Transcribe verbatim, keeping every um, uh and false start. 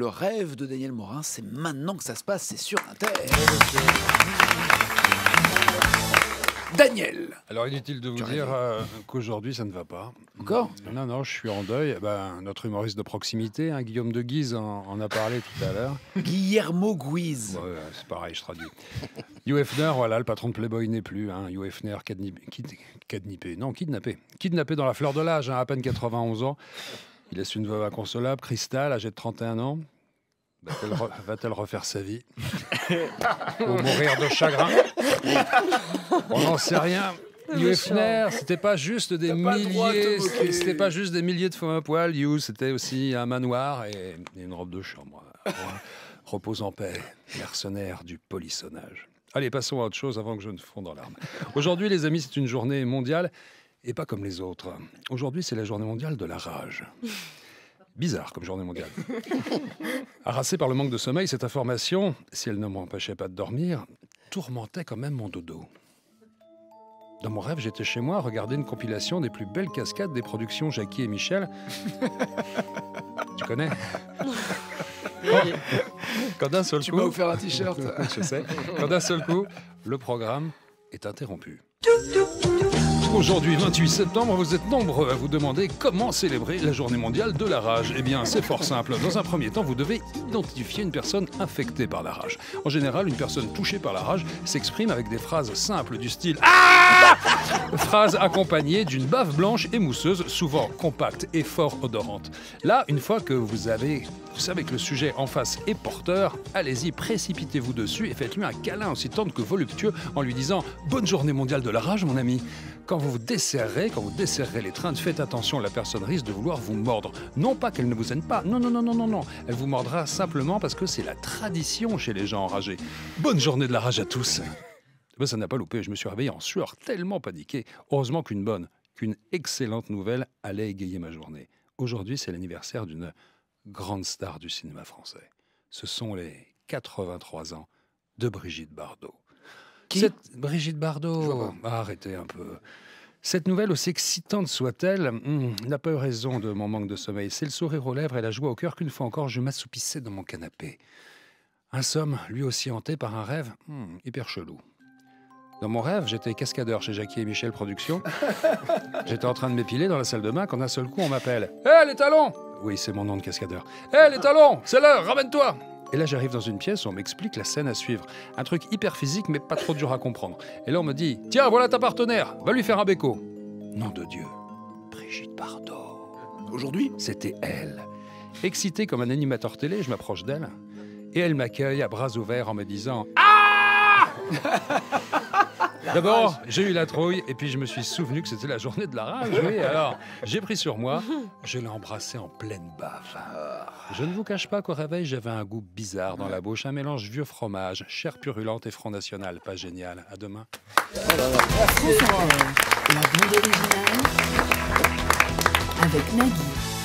le rêve de Daniel Morin. C'est maintenant que ça se passe, c'est sur Inter. Daniel. Alors inutile de vous dire euh, qu'aujourd'hui ça ne va pas. Encore? Non, non, je suis en deuil. Eh ben, notre humoriste de proximité, hein, Guillaume de Guise, en, en a parlé tout à l'heure. Guillermo Guiz. Ouais, c'est pareil, je traduis. Hugh Hefner, voilà, le patron de Playboy n'est plus. Hein. Hugh Hefner, cadnipé, cadnipé, non, kidnappé. Kidnappé dans la fleur de l'âge, hein, à peine quatre-vingt-onze ans. Il laisse une veuve inconsolable, Cristal, âgée de trente et un ans. Va-t-elle re va-t-elle refaire sa vie? Ou mourir de chagrin? On n'en sait rien. Hugh Hefner, c'était pas juste des milliers, c'était pas juste des milliers de femmes à poil. Hugh, c'était aussi un manoir et une robe de chambre. Repose en paix, mercenaire du polissonnage. Allez, passons à autre chose avant que je ne fonde en larmes. Aujourd'hui, les amis, c'est une journée mondiale et pas comme les autres. Aujourd'hui, c'est la journée mondiale de la rage. Bizarre comme journée mondiale. Harassé par le manque de sommeil, cette information, si elle ne m'empêchait pas de dormir, tourmentait quand même mon dodo. Dans mon rêve, j'étais chez moi à regarder une compilation des plus belles cascades des productions Jackie et Michel. Tu connais? Oui. Quand d'un seul tu coup... Tu m'as offert un t-shirt. Je sais. Quand d'un seul coup, le programme est interrompu. Aujourd'hui, vingt-huit septembre, vous êtes nombreux à vous demander comment célébrer la journée mondiale de la rage. Eh bien, c'est fort simple. Dans un premier temps, vous devez identifier une personne infectée par la rage. En général, une personne touchée par la rage s'exprime avec des phrases simples du style « Ah !» Phrase accompagnée d'une bave blanche et mousseuse, souvent compacte et fort odorante. Là, une fois que vous avez... Vous savez que le sujet en face est porteur, allez-y, précipitez-vous dessus et faites-lui un câlin aussi tendre que voluptueux en lui disant « Bonne journée mondiale de la rage, mon ami !» Quand vous vous desserrez, quand vous desserrez les trintes, faites attention, la personne risque de vouloir vous mordre. Non pas qu'elle ne vous aime pas, non, non, non, non, non, non. Elle vous mordra simplement parce que c'est la tradition chez les gens enragés. Bonne journée de la rage à tous. Ben, ça n'a pas loupé, je me suis réveillé en sueur, tellement paniqué. Heureusement qu'une bonne, qu'une excellente nouvelle allait égayer ma journée. Aujourd'hui, c'est l'anniversaire d'une... grande star du cinéma français. Ce sont les quatre-vingt-trois ans de Brigitte Bardot. Qui? Cette... Brigitte Bardot. Ah, arrêtez un peu. Cette nouvelle, aussi excitante soit-elle, hmm, n'a pas eu raison de mon manque de sommeil. C'est le sourire aux lèvres et la joie au cœur qu'une fois encore, je m'assoupissais dans mon canapé. Un somme, lui aussi hanté par un rêve hmm, hyper chelou. Dans mon rêve, j'étais cascadeur chez Jackie et Michel Productions. J'étais en train de m'épiler dans la salle de bain quand d'un seul coup, on m'appelle. « Hé, hey, les talons !» Oui, c'est mon nom de cascadeur. « Hé, les talons, c'est l'heure, ramène-toi !» Et là, j'arrive dans une pièce où on m'explique la scène à suivre. Un truc hyper physique, mais pas trop dur à comprendre. Et là, on me dit « Tiens, voilà ta partenaire, va lui faire un béco !» Nom de Dieu, Brigitte Bardot. Aujourd'hui, c'était elle. Excité comme un animateur télé, je m'approche d'elle. Et elle m'accueille à bras ouverts en me disant « Ah !» D'abord, j'ai eu la trouille et puis je me suis souvenu que c'était la journée de la rage. Oui, alors j'ai pris sur moi, je l'ai embrassée en pleine bave. Je ne vous cache pas qu'au réveil, j'avais un goût bizarre dans la bouche, un mélange vieux fromage, chair purulente et Front National. Pas génial. À demain. La bande originale avec Maggie.